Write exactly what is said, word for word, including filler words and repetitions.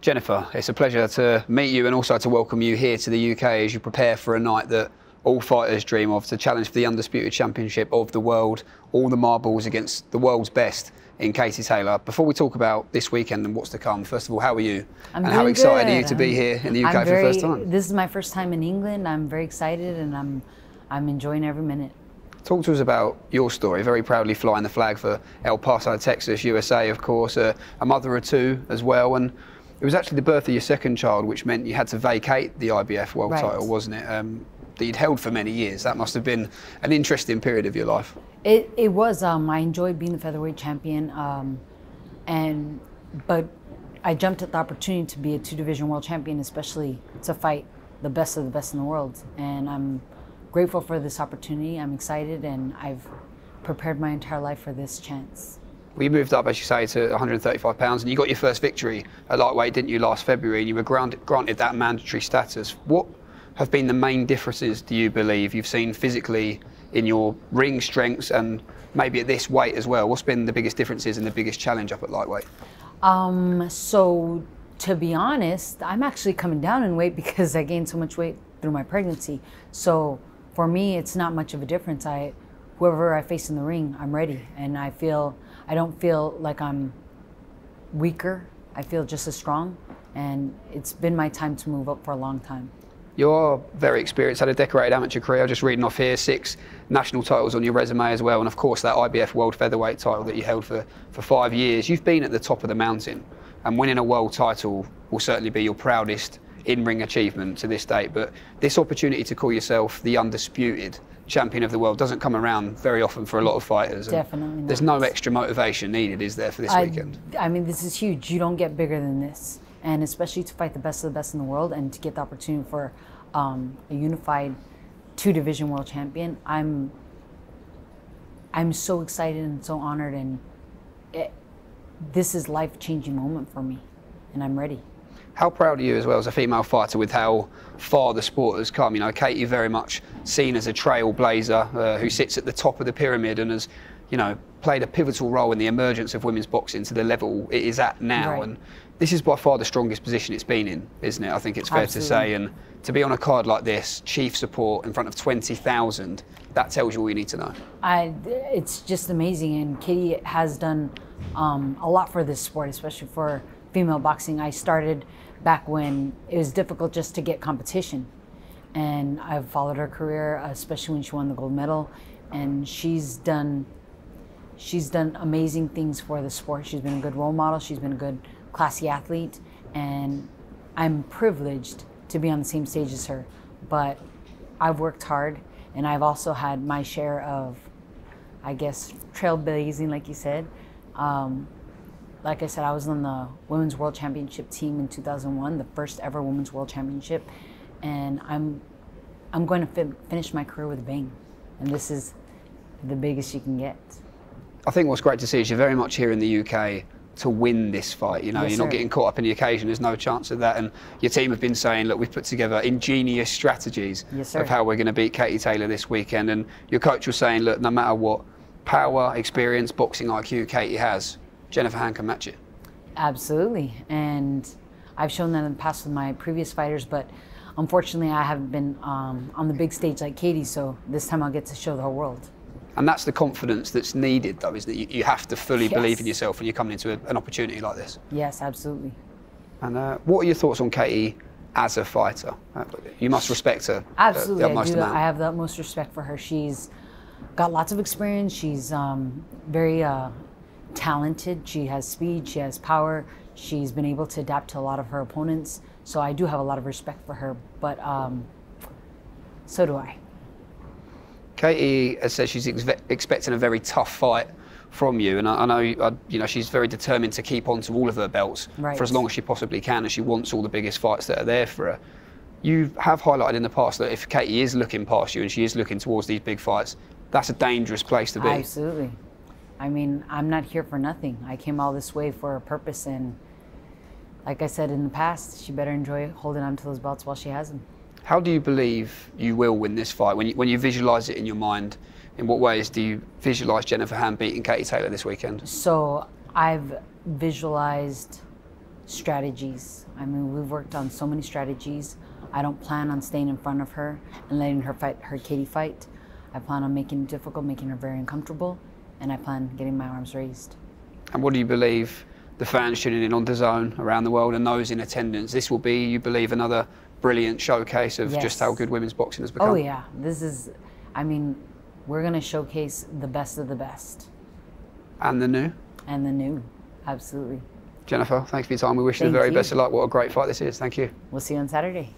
Jennifer, it's a pleasure to meet you and also to welcome you here to the U K as you prepare for a night that all fighters dream of, to challenge for the undisputed championship of the world, all the marbles against the world's best in Katie Taylor. Before we talk about this weekend and what's to come, first of all, how are you? I'm and how excited good. are you to be here in the U K I'm for very, the first time? This is my first time in England. I'm very excited and I'm, I'm enjoying every minute. Talk to us about your story, very proudly flying the flag for El Paso, Texas, U S A, of course, uh, a mother of two as well. And it was actually the birth of your second child, which meant you had to vacate the I B F world right. title, wasn't it? Um, that you'd held for many years. That must have been an interesting period of your life. It, it was. Um, I enjoyed being the featherweight champion, um, and but I jumped at the opportunity to be a two-division world champion, especially to fight the best of the best in the world. And I'm grateful for this opportunity. I'm excited, and I've prepared my entire life for this chance. Well, you moved up, as you say, to one hundred thirty-five pounds, and you got your first victory at lightweight, didn't you, last February, and you were granted, granted that mandatory status. What have been the main differences, do you believe, you've seen physically in your ring strengths and maybe at this weight as well? What's been the biggest differences and the biggest challenge up at lightweight? Um, so to be honest, I'm actually coming down in weight because I gained so much weight through my pregnancy. So for me, it's not much of a difference. I, whoever I face in the ring, I'm ready. And I feel, I don't feel like I'm weaker. I feel just as strong. And it's been my time to move up for a long time. You're very experienced, had a decorated amateur career. I'm just reading off here, six national titles on your resume as well. And of course, that I B F World Featherweight title that you held for, for five years. You've been at the top of the mountain, and winning a world title will certainly be your proudest in-ring achievement to this date. But this opportunity to call yourself the undisputed champion of the world doesn't come around very often for a lot of fighters. Definitely not. There's no extra motivation needed, is there, for this I, weekend? I mean, this is huge. You don't get bigger than this. And especially to fight the best of the best in the world and to get the opportunity for um, a unified two-division world champion, I'm I'm so excited and so honored, and it, this is a life-changing moment for me, and I'm ready. How proud are you as well as a female fighter with how far the sport has come? You know, Katie very much seen as a trailblazer uh, who sits at the top of the pyramid and has, you know, played a pivotal role in the emergence of women's boxing to the level it is at now. Right. And this is by far the strongest position it's been in, isn't it? I think it's fair Absolutely. to say. And to be on a card like this, chief support in front of twenty thousand, that tells you all you need to know. I, it's just amazing. And Katie has done um, a lot for this sport, especially for female boxing. I started back when it was difficult just to get competition. And I've followed her career, especially when she won the gold medal. And she's done She's done amazing things for the sport. She's been a good role model. She's been a good, classy athlete. And I'm privileged to be on the same stage as her. But I've worked hard, and I've also had my share of, I guess, trailblazing, like you said. Um, like I said, I was on the Women's World Championship team in two thousand one, the first ever Women's World Championship. And I'm, I'm going to fin finish my career with a bang. And this is the biggest you can get. I think what's great to see is you're very much here in the U K to win this fight. You know, yes, you're not sir. getting caught up in the occasion. There's no chance of that. And your team have been saying, look, we've put together ingenious strategies yes, of how we're going to beat Katie Taylor this weekend. And your coach was saying, look, no matter what power, experience, boxing I Q Katie has, Jennifer Han can match it. Absolutely. And I've shown that in the past with my previous fighters, but unfortunately I haven't been um, on the big stage like Katie. So this time I'll get to show the whole world. And that's the confidence that's needed, though, isn't it? You have to fully yes. believe in yourself when you're coming into a, an opportunity like this. Yes, absolutely. And uh, what are your thoughts on Katie as a fighter? Uh, you must respect her. Absolutely, uh, the utmost I do. Amount. I have the utmost respect for her. She's got lots of experience. She's um, very uh, talented. She has speed. She has power. She's been able to adapt to a lot of her opponents. So I do have a lot of respect for her, but um, so do I. Katie has said she's ex expecting a very tough fight from you, and I, I know I, you know she's very determined to keep on to all of her belts right. for as long as she possibly can, and she wants all the biggest fights that are there for her. You have highlighted in the past that if Katie is looking past you and she is looking towards these big fights, that's a dangerous place to be. Absolutely. I mean, I'm not here for nothing. I came all this way for a purpose, and like I said in the past, she better enjoy holding on to those belts while she has them. How do you believe you will win this fight? When you, when you visualise it in your mind, in what ways do you visualise Jennifer Han beating Katie Taylor this weekend? So I've visualised strategies. I mean, we've worked on so many strategies. I don't plan on staying in front of her and letting her fight her Katie fight. I plan on making it difficult, making her very uncomfortable, and I plan on getting my arms raised. And what do you believe the fans tuning in on DAZN around the world and those in attendance, this will be, you believe, another brilliant showcase of yes. just how good women's boxing has become? Oh yeah, this is, I mean, we're gonna showcase the best of the best. And the new? And the new, absolutely. Jennifer, thanks for your time. We wish you the very best of luck. What a great fight this is. Thank you. We'll see you on Saturday.